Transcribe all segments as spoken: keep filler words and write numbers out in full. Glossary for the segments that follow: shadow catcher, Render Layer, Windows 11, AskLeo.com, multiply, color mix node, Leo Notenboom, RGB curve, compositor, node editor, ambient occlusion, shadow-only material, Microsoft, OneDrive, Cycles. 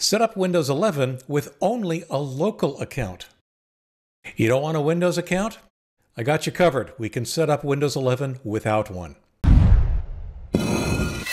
Set up Windows eleven with only a local account. You don't want a Windows account? I got you covered. We can set up Windows eleven without one. Hi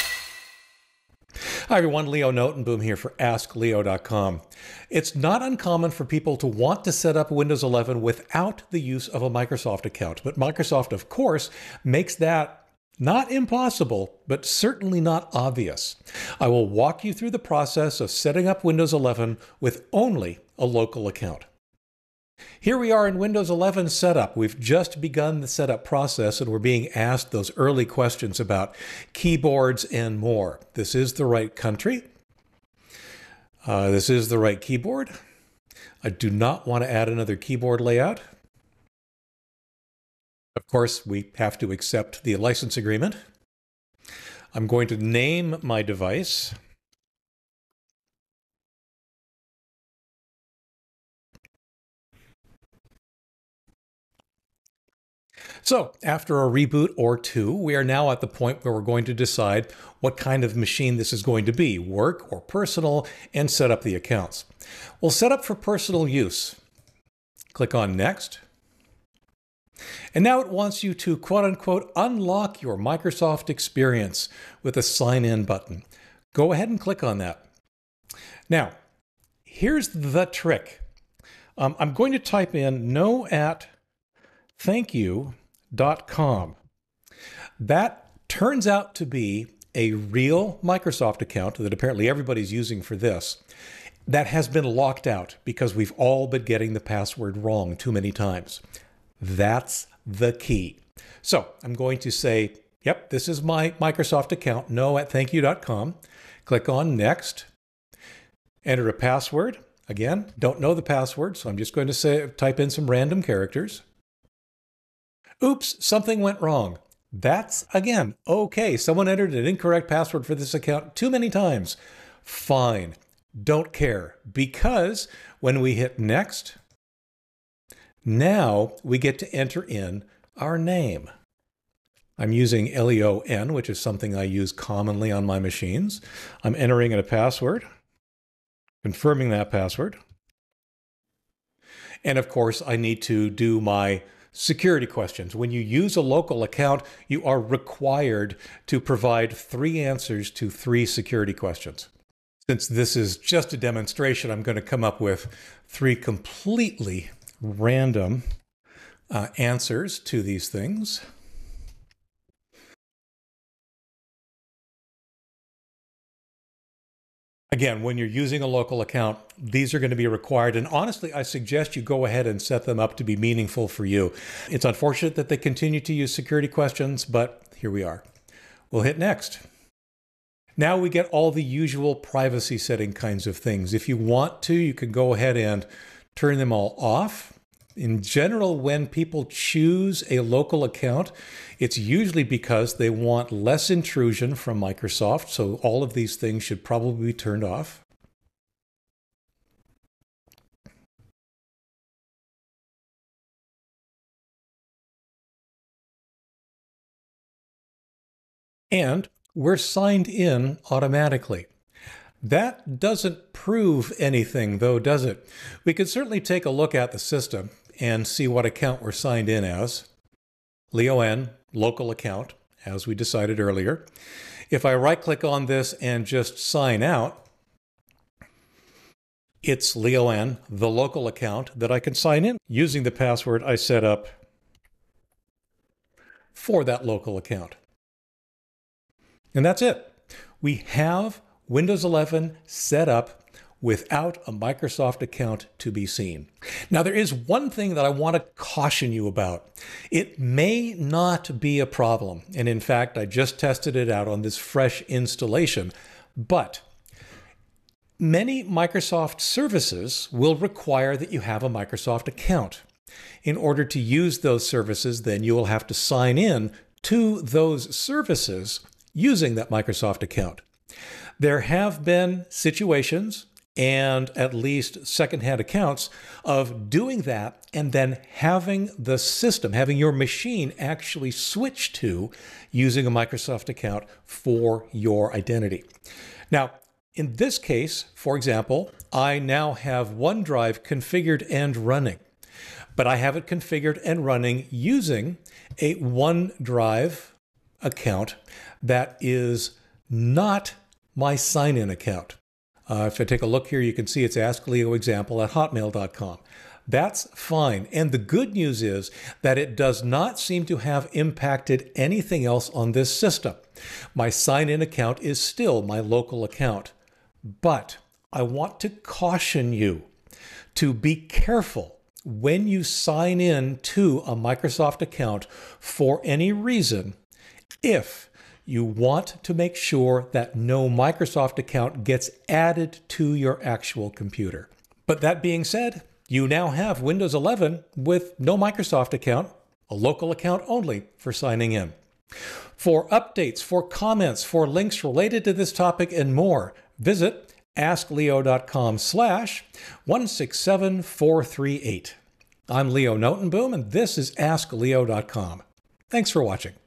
everyone, Leo Notenboom here for Ask Leo dot com. It's not uncommon for people to want to set up Windows eleven without the use of a Microsoft account, but Microsoft, of course, makes that not impossible, but certainly not obvious. I will walk you through the process of setting up Windows eleven with only a local account. Here we are in Windows eleven setup. We've just begun the setup process and we're being asked those early questions about keyboards and more. This is the right country. Uh, this is the right keyboard. I do not want to add another keyboard layout. Of course, we have to accept the license agreement. I'm going to name my device. So after a reboot or two, we are now at the point where we're going to decide what kind of machine this is going to be, work or personal, and set up the accounts. We'll set up for personal use. Click on Next. And now it wants you to quote unquote unlock your Microsoft experience with a sign in button. Go ahead and click on that. Now, here's the trick. Um, I'm going to type in no at thank you dot com. That turns out to be a real Microsoft account that apparently everybody's using for this that has been locked out because we've all been getting the password wrong too many times. That's the key. So I'm going to say, yep, this is my Microsoft account, no at thank you dot com. Click on Next. Enter a password. Again, don't know the password, so I'm just going to say type in some random characters. Oops, something went wrong. That's, again, okay. Someone entered an incorrect password for this account too many times. Fine. Don't care. Because when we hit Next, now we get to enter in our name. I'm using L E O N, which is something I use commonly on my machines. I'm entering in a password, confirming that password. And of course, I need to do my security questions. When you use a local account, you are required to provide three answers to three security questions. Since this is just a demonstration, I'm going to come up with three completely random uh, answers to these things. Again, when you're using a local account, these are going to be required. And honestly, I suggest you go ahead and set them up to be meaningful for you. It's unfortunate that they continue to use security questions, but here we are. We'll hit Next. Now we get all the usual privacy setting kinds of things. If you want to, you can go ahead and turn them all off. In general, when people choose a local account, it's usually because they want less intrusion from Microsoft, so all of these things should probably be turned off. And we're signed in automatically. That doesn't prove anything, though, does it? We could certainly take a look at the system and see what account we're signed in as. Leo N, local account, as we decided earlier. If I right-click on this and just sign out, it's Leo N, the local account, that I can sign in using the password I set up for that local account. And that's it. We have Windows eleven set up without a Microsoft account to be seen. Now, there is one thing that I want to caution you about. It may not be a problem. And in fact, I just tested it out on this fresh installation, but many Microsoft services will require that you have a Microsoft account. In order to use those services, then you will have to sign in to those services using that Microsoft account. There have been situations and at least secondhand accounts of doing that and then having the system, having your machine actually switch to using a Microsoft account for your identity. Now, In this case, for example, I now have OneDrive configured and running, but I have it configured and running using a OneDrive account that is not my sign-in account. Uh, if I take a look here, you can see it's ask leo example at hotmail dot com. That's fine. And the good news is that it does not seem to have impacted anything else on this system. My sign-in account is still my local account. But I want to caution you to be careful when you sign in to a Microsoft account for any reason if you want to make sure that no Microsoft account gets added to your actual computer. But that being said, you now have Windows eleven with no Microsoft account, a local account only for signing in. For updates, for comments, for links related to this topic and more, visit ask leo dot com slash one six seven four three eight. I'm Leo Notenboom, and this is ask leo dot com. Thanks for watching.